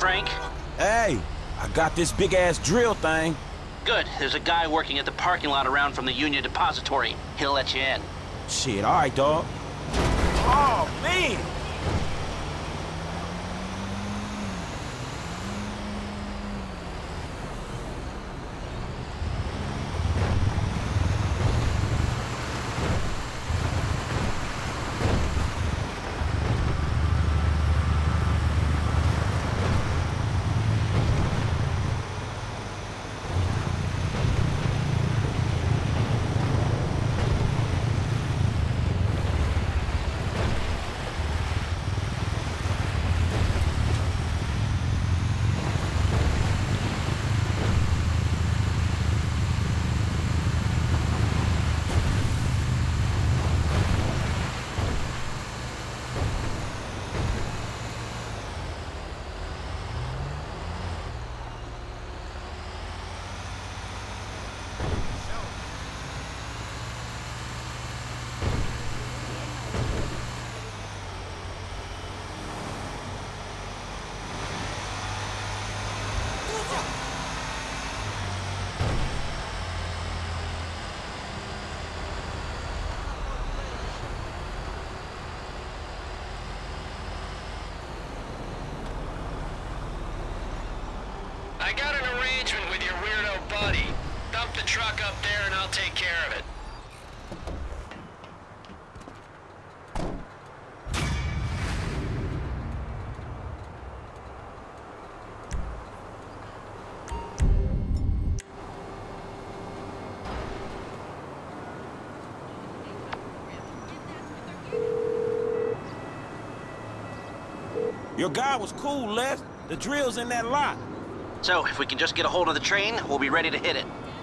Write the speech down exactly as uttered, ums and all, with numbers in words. Frank? Hey, I got this big-ass drill thing. Good. There's a guy working at the parking lot around from the Union Depository. He'll let you in. Shit, all right, dog. Oh, man! I got an arrangement with your weirdo buddy. Dump the truck up there and I'll take care of it. Your guy was cool, Les. The drill's in that lot. So, if we can just get a hold of the train, we'll be ready to hit it.